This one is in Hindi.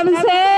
हमसे।